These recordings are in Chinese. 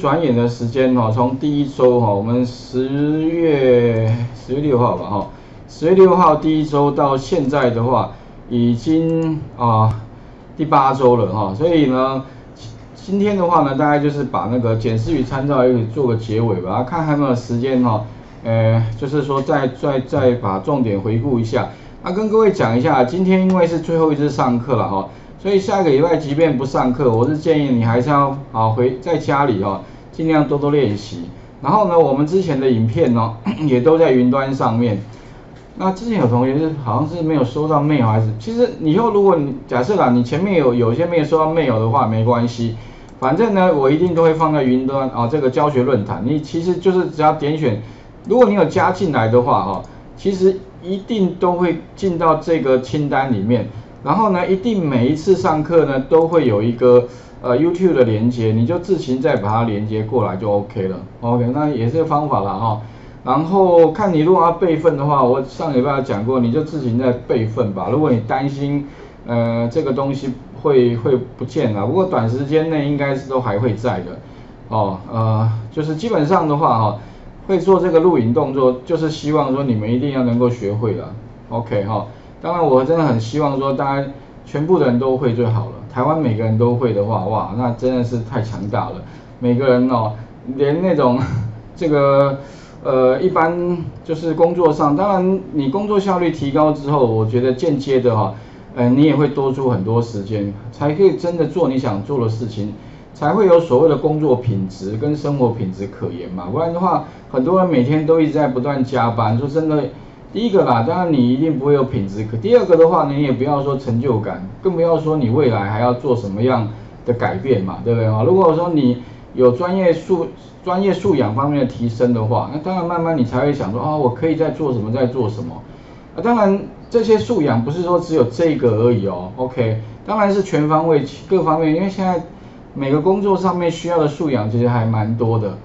转眼的时间哦，从第一周哈，我们10月6号吧哈，10月6号第一周到现在的话，已经第8周了哈，所以呢，今天的话呢，大概就是把那个检视与参照一起做个结尾吧，看还有没有时间哈，就是说再把重点回顾一下。那跟各位讲一下，今天因为是最后一次上课了哈。 所以下个礼拜即便不上课，我是建议你还是要回在家里尽量多多练习。然后呢，我们之前的影片也都在云端上面。那之前有同学是好像是没有收到 mail 还是，其实以后如果你假设啦，你前面有些没有收到 mail 的话没关系，反正呢我一定都会放在云端这个教学论坛。你其实就是只要点选，如果你有加进来的话其实一定都会进到这个清单里面。 然后呢，一定每一次上课呢，都会有一个YouTube 的连接，你就自行再把它连接过来就 OK 了。OK， 那也是方法啦然后看你如果要备份的话，我上礼拜有讲过，你就自行再备份吧。如果你担心这个东西会不见了，不过短时间内应该是都还会在的。就是基本上的话会做这个录影动作，就是希望说你们一定要能够学会了。OK 当然，我真的很希望说，大家全部的人都会最好了。台湾每个人都会的话，哇，那真的是太强大了。每个人连那种这个一般就是工作上，当然你工作效率提高之后，我觉得间接的你也会多出很多时间，才可以真的做你想做的事情，才会有所谓的工作品质跟生活品质可言嘛。不然的话，很多人每天都一直在不断加班，说真的。 第一个啦，当然你一定不会有品质可。第二个的话，你也不要说成就感，更不要说你未来还要做什么样的改变嘛，对不对啊？如果说你有专业素养方面的提升的话，那当然慢慢你才会想说，我可以再做什么。当然这些素养不是说只有这个而已OK， 当然是全方位各方面，因为现在每个工作上面需要的素养其实还蛮多的。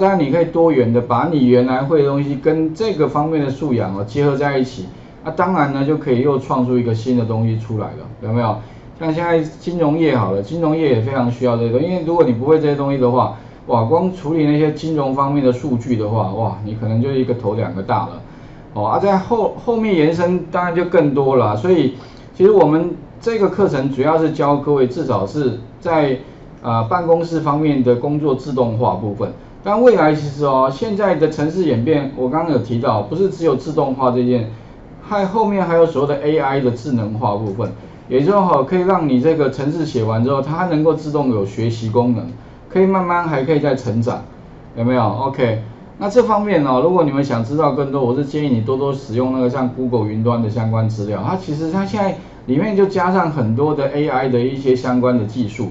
当然你可以多元的把你原来会的东西跟这个方面的素养结合在一起，当然呢就可以又创出一个新的东西出来了，有没有？像现在金融业好了，金融业也非常需要这个，因为如果你不会这些东西的话，哇，光处理那些金融方面的数据的话，哇，你可能就一个头两个大了，在后面延伸当然就更多了，所以其实我们这个课程主要是教各位至少是在办公室方面的工作自动化部分。 但未来其实现在的城市演变，我刚刚有提到，不是只有自动化这件，后面还有所谓的 AI 的智能化部分，也就是可以让你这个程式写完之后，它能够自动有学习功能，可以慢慢还可以再成长，有没有 ？OK， 那这方面如果你们想知道更多，我是建议你多多使用那个像 Google 云端的相关资料，其实它现在里面就加上很多的 AI 的一些相关的技术。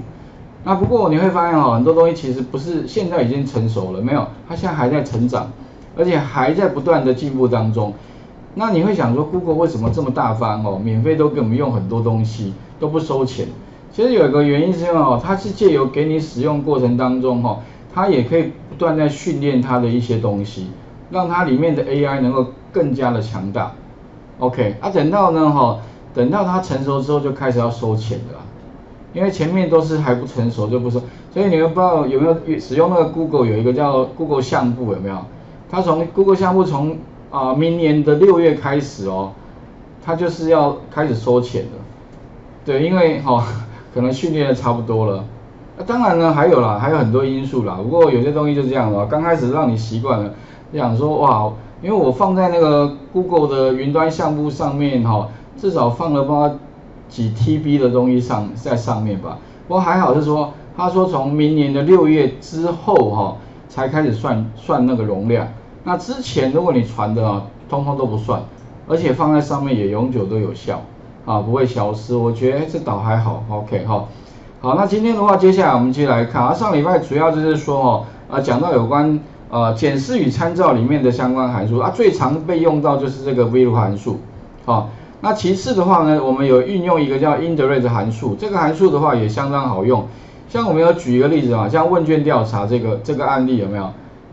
那不过你会发现很多东西其实不是现在已经成熟了，没有，它现在还在成长，而且还在不断的进步当中。那你会想说 ，Google 为什么这么大方免费都给我们用很多东西，都不收钱？其实有一个原因是因为它是借由给你使用过程当中它也可以不断在训练它的一些东西，让它里面的 AI 能够更加的强大。OK， 等到它成熟之后就开始要收钱了。 因为前面都是还不成熟就不说，所以你们不知道有没有使用那个 Google 有一个叫 Google 相簿有没有？它从 Google 相簿从明年的6月开始它就是要开始收钱了。对，因为可能训练的差不多了。当然呢还有很多因素啦。不过有些东西就这样刚开始让你习惯了，想说哇，因为我放在那个 Google 的云端相簿上面至少放了几 TB 的东西在上面吧，不过还好是说，他说从明年的6月之后才开始算那个容量。那之前如果你传的通通都不算，而且放在上面也永久都有效不会消失。我觉得这倒还好 ，OK 好，那今天的话，接下来我们继续来看。上礼拜主要就是说讲到有关检视与参照里面的相关函数最常被用到就是这个 VLOOKUP 函数那其次的话呢，我们有运用一个叫 INDIRECT 函数，这个函数的话也相当好用。像我们有举一个例子像问卷调查这个案例有没有？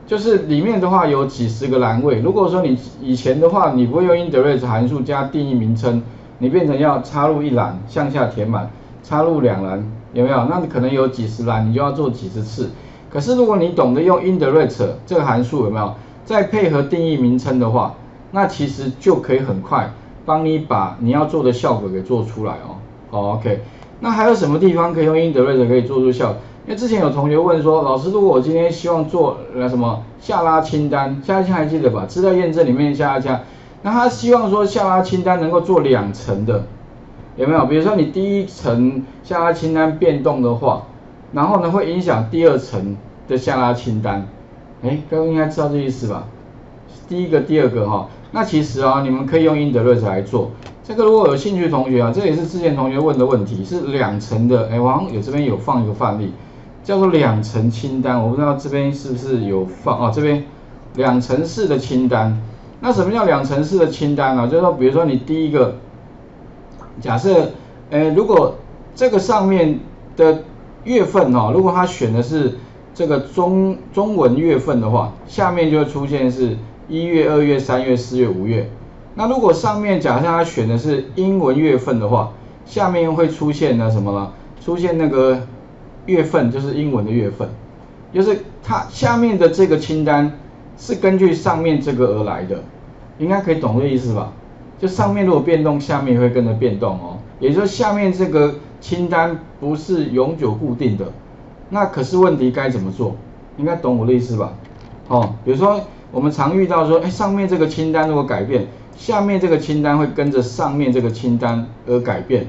就是里面的话有几十个栏位，如果说你以前的话你不会用 INDIRECT 函数加定义名称，你变成要插入1栏向下填满，插入2栏有没有？那你可能有几十栏，你就要做几十次。可是如果你懂得用 INDIRECT 这个函数有没有，再配合定义名称的话，那其实就可以很快帮你把你要做的效果给做出来哦。好 ，OK。那还有什么地方可以用 INDIRECT 可以做出效果？因为之前有同学问说，老师，如果我今天希望做什么下拉清单，下拉清单还记得吧？资料验证里面下拉清单，那他希望说下拉清单能够做两层的，有没有？比如说你第一层下拉清单变动的话，然后呢会影响第二层的下拉清单。哎，各位应该知道这意思吧？第一个、第二个哈，那其实啊，你们可以用 INDIRECT 来做。这个如果有兴趣的同学啊，这也是之前同学问的问题，是两层的。哎，我好像有这边有放一个范例。叫做两层清单，我不知道这边是不是有放啊？这边两层式的清单，那什么叫两层式的清单啊？就是说，比如说你第一个，假设，如果这个上面的月份哦，如果他选的是这个中文月份的话，下面就会出现是1月、2月、3月、4月、5月。那如果上面假设他选的是英文月份的话，下面会出现呢什么呢？出现那个。月份就是英文的月份，就是它下面的这个清单是根据上面这个而来的，应该可以懂这意思吧？就上面如果变动，下面也会跟着变动哦。也就是下面这个清单不是永久固定的，那可是问题该怎么做？应该懂我的意思吧？哦，比如说我们常遇到说，哎，上面这个清单如果改变，下面这个清单会跟着上面这个清单而改变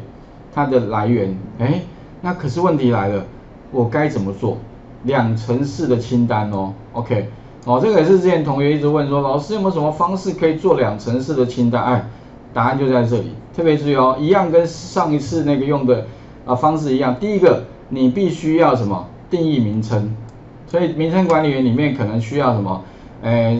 它的来源。哎，那可是问题来了。我该怎么做？两层式的清单哦 ，OK， 哦，这个也是之前同学一直问说，老师有没有什么方式可以做两层式的清单？哎，答案就在这里，特别注意哦，一样跟上一次那个用的方式一样。第一个，你必须要什么？定义名称，所以名称管理员里面可能需要什么？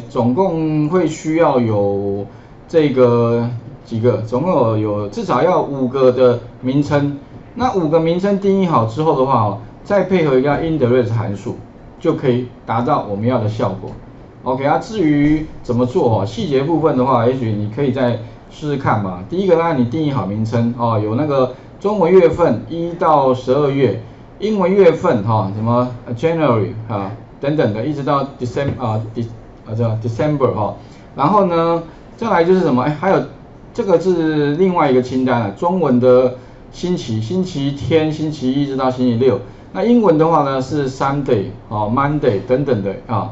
总共会需要有这个几个，总共有至少要5个的名称。那5个名称定义好之后的话哦。再配合一个 INDIRECT 函数，就可以达到我们要的效果。OK， 啊，至于怎么做哦，细节部分的话，也许你可以再试试看吧。第一个呢，你定义好名称哦，有那个中文月份1到12月，英文月份哈、哦，什么 January 啊等等的，一直到 December December 哈、哦。然后呢，再来就是什么？哎，还有这个是另外一个清单了、啊，中文的星期天、星期一直到星期六。那英文的话呢是 Sunday 哦 Monday 等等的啊，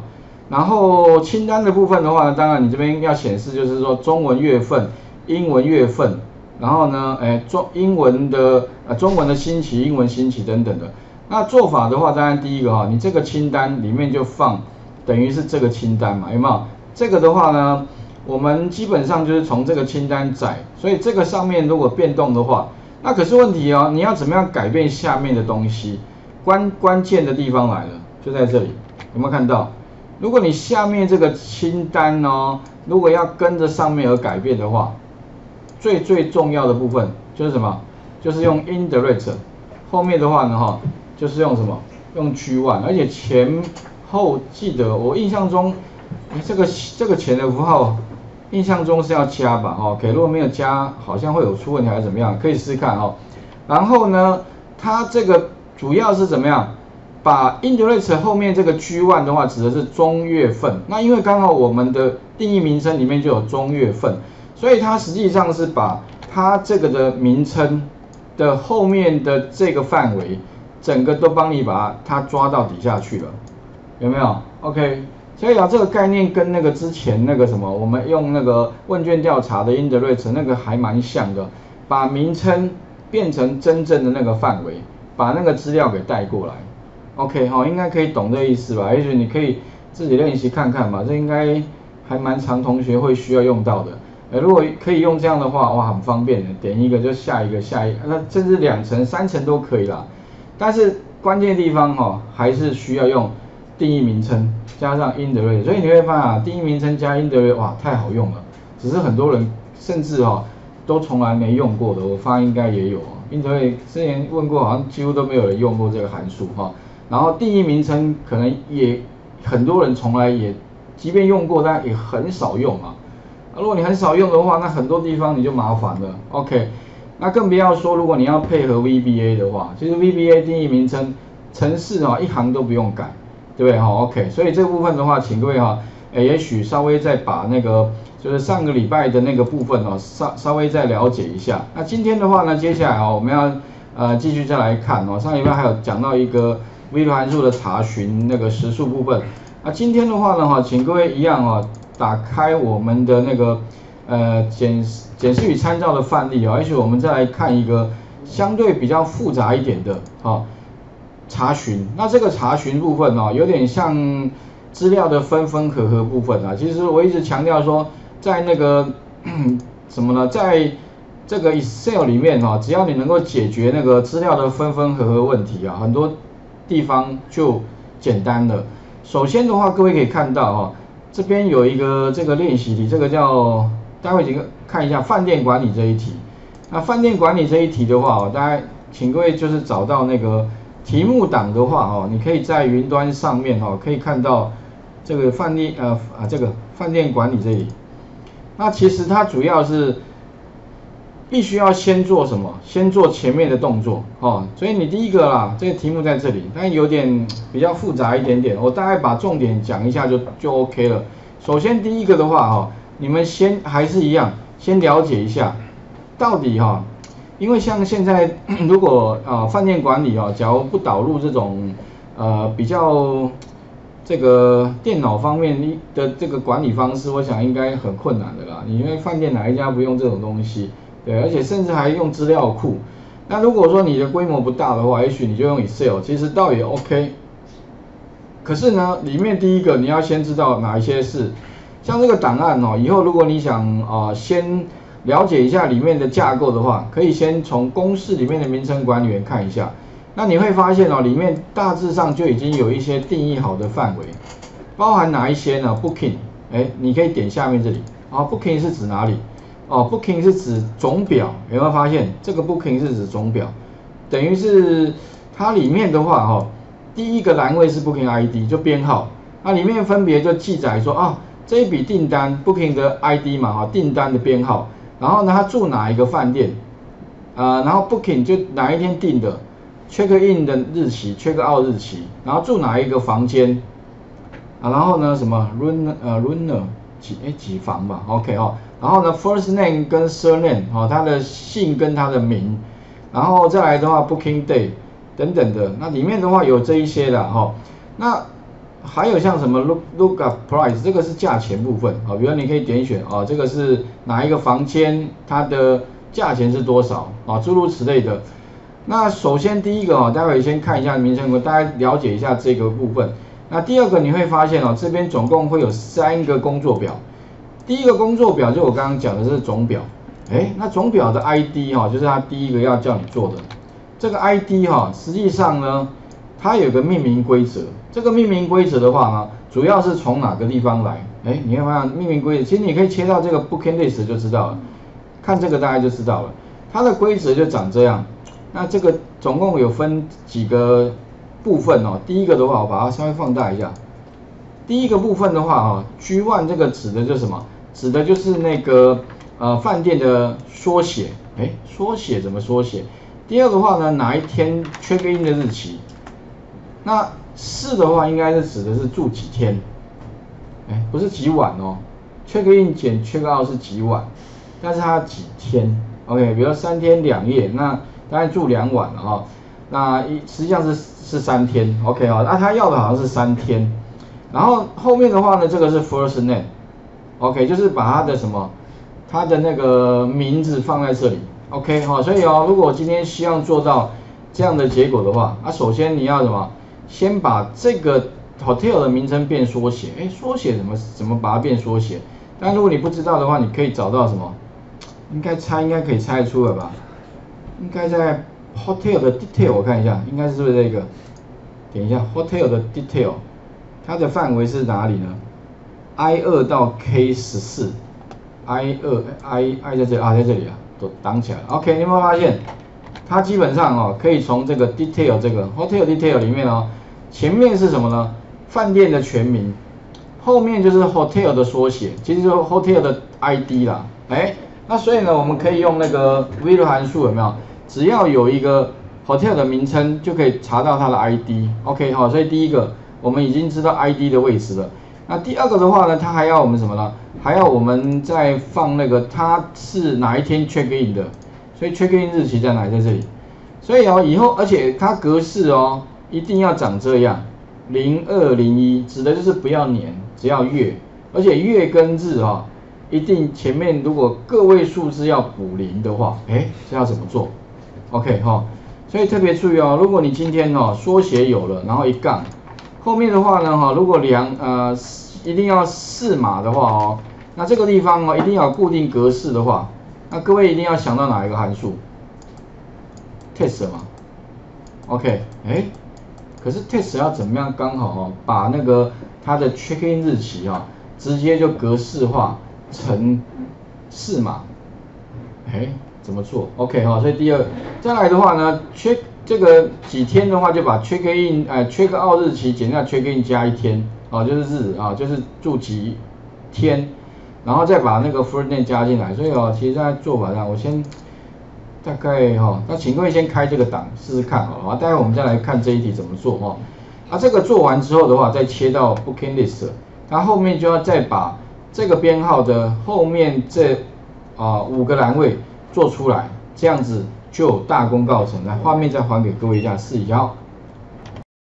然后清单的部分的话呢，当然你这边要显示就是说中文月份、英文月份，然后呢，中文的星期、英文星期等等的。那做法的话，当然第一个哈、哦，你这个清单里面就放等于是这个清单嘛，有没有？这个的话呢，我们基本上就是从这个清单载，所以这个上面如果变动的话，那可是问题哦，你要怎么样改变下面的东西？关键的地方来了，就在这里，有没有看到？如果你下面这个清单哦，如果要跟着上面而改变的话，最重要的部分就是什么？就是用 INDIRECT， 后面的话呢哈，就是用什么？用 G1， 而且前后记得我印象中，这个前的符号，印象中是要加吧？哦，如果没有加，好像会有出问题还是怎么样？可以试试看哦。然后呢，它这个。主要是怎么样？把 INDIRECT 后面这个 G1 的话，指的是中月份。那因为刚好我们的定义名称里面就有中月份，所以它实际上是把它这个的名称的后面的这个范围，整个都帮你把它抓到底下去了，有没有 ？OK。所以啊，这个概念跟那个之前那个什么，我们用那个问卷调查的 INDIRECT 那个还蛮像的，把名称变成真正的那个范围。把那个资料给带过来 ，OK 哈、哦，应该可以懂这意思吧？也许你可以自己练习看看吧，这应该还蛮常同学会需要用到的。如果可以用这样的话，哇，很方便的，点一个就下一个，那甚至2层、3层都可以啦。但是关键地方哈、哦，还是需要用定义名称加上 INDIRECT， 所以你会发现啊，定义名称加 INDIRECT 哇，太好用了。只是很多人甚至哈、哦、都从来没用过的，我发现应该也有。INDIRECT 之前问过，好像几乎都没有人用过这个函数哈。然后定义名称可能也很多人从来也，即便用过，但也很少用啊。如果你很少用的话，那很多地方你就麻烦了。OK， 那更不要说如果你要配合 VBA 的话，其实 VBA 定义名称程式啊一行都不用改，对不对？好 ，OK， 所以这部分的话，请各位哈，也许稍微再把那个就是上个礼拜的那个部分哦，稍微再了解一下。那今天的话呢，接下来哦，我们要继续再来看哦，上礼拜还有讲到一个 VLOOKUP 函数的查询那个时数部分。那今天的话呢，哈，请各位一样哦，打开我们的那个检视与参照的范例哦，也许我们再来看一个相对比较复杂一点的哦。 查询，那这个查询部分哦，有点像资料的分分合合部分啊。其实我一直强调说，在那个什么呢，在这个 Excel 里面哦，只要你能够解决那个资料的分分合合问题啊，很多地方就简单了。首先的话，各位可以看到哦，这边有一个这个练习题，这个叫待会几个看一下饭店管理这一题。那饭店管理这一题的话哦，大家请各位就是找到那个。 题目档的话，哦，你可以在云端上面，哦，可以看到这个饭店管理这里。那其实它主要是必须要先做什么？先做前面的动作，哦。所以你第一个啦，这个题目在这里，但有点比较复杂一点点，我大概把重点讲一下就 OK 了。首先第一个的话，哦，你们先还是一样，先了解一下到底，哦。 因为像现在，如果饭店管理假如不导入这种比较这个电脑方面的这个管理方式，我想应该很困难的啦。你因为饭店哪一家不用这种东西？对，而且甚至还用资料库。那如果说你的规模不大的话，也许你就用 Excel， 其实倒也 OK。可是呢，里面第一个你要先知道哪一些是，像这个档案哦，以后如果你想先 了解一下里面的架构的话，可以先从公式里面的名称管理员看一下。那你会发现哦，里面大致上就已经有一些定义好的范围，包含哪一些呢 ？Booking， 哎，你可以点下面这里啊。Booking 是指哪里？哦 ，Booking 是指总表。有没有发现这个 Booking 是指总表？等于是它里面的话哈、哦，第一个栏位是 Booking ID， 就编号。那里面分别就记载说啊，这一笔订单 Booking 的 ID 嘛哈，订单的编号。 然后呢，他住哪一个饭店？然后 booking 就哪一天订的 ，check in 的日期 ，check out 日期，然后住哪一个房间？啊，然后呢，什么 room 几房吧 ，OK 哦。然后呢 ，first name 跟 surname 哦，他的姓跟他的名，然后再来的话 ，booking day 等等的。那里面的话有这一些的哦。那还有像什么 look up price， 这个是价钱部分啊、哦，比如你可以点选啊、哦，这个是哪一个房间，它的价钱是多少啊，诸如此类的。那首先第一个啊、哦，待会先看一下名称，大家了解一下这个部分。那第二个你会发现哦，这边总共会有3个工作表。第一个工作表就我刚刚讲的是总表，哎，那总表的 ID 哈、哦，就是它第一个要叫你做的。这个 ID 哈、哦，实际上呢，它有个命名规则。 这个命名规则的话呢，主要是从哪个地方来？哎，你会发现命名规则，其实你可以切到这个 booking list 就知道了，看这个大概就知道了。它的规则就长这样。那这个总共有分几个部分哦。第一个的话，我把它稍微放大一下。第一个部分的话哦 ，G1 这个指的就是什么？指的就是那个饭店的缩写。哎，缩写怎么缩写？第二个的话呢，哪一天 check in 的日期？那 4的话应该是指的是住几天，哎，不是几晚哦 ，check in 减 check out 是几晚，但是它几天 ，OK， 比如说3天2夜，那当然住2晚了哈、哦，那实际上是3天 ，OK 哈、哦，那他要的好像是3天，然后后面的话呢，这个是 first name，OK，、okay, 就是把他的什么，他的那个名字放在这里 ，OK 哈、哦，所以哦，如果我今天希望做到这样的结果的话，啊，首先你要什么？ 先把这个 hotel 的名称变缩写，哎，缩写怎么把它变缩写？但如果你不知道的话，你可以找到什么？应该可以猜出来吧？应该在 hotel 的 detail 我看一下，应该是不是这个？点一下 hotel 的 detail， 它的范围是哪里呢 ？I2 到 K14，I2 在这里啊，在这里啊，都挡起来了。OK， 你有没有发现？ 它基本上哦，可以从这个 detail 这个 hotel detail 里面哦，前面是什么呢？饭店的全名，后面就是 hotel 的缩写，其实就是 hotel 的 ID 啦。哎，那所以呢，我们可以用那个 VLOOKUP 函数有没有？只要有一个 hotel 的名称，就可以查到它的 ID。OK， 好、哦，所以第一个我们已经知道 ID 的位置了。那第二个的话呢，它还要我们什么呢？还要我们再放那个它是哪一天 check in 的，所以 check in 日期在哪？在这里。所以哦，以后而且它格式哦一定要长这样， 0201指的就是不要年，只要月，而且月跟日哦。 一定前面如果个位数字要补0的话，这要怎么做 ？OK 哈，所以特别注意哦，如果你今天哦缩写有了，然后一杠，后面的话呢哈，如果一定要4码的话哦，那这个地方哦一定要有固定格式的话，那各位一定要想到哪一个函数 ？test 嘛 ，OK， 可是 test 要怎么样刚好哦把那个它的 check in 日期啊、直接就格式化。 乘4嘛，怎么做 ？OK 哈，所以第二，再来的话呢 ，check 这个几天的话，就把 check in check out 日期减掉 check in 加一天，哦，就是日啊、哦，就是住几天，然后再把那个 first name 加进来。所以哦，其实在做法上，我先大概哈、哦，那请各位先开这个档试试看好了，待会我们再来看这一题怎么做哈、哦。啊，这个做完之后的话，再切到 booking list， 它后面就要再把。 这个编号的后面这5个栏位做出来，这样子就大功告成。来，画面再还给各位一下，试一下。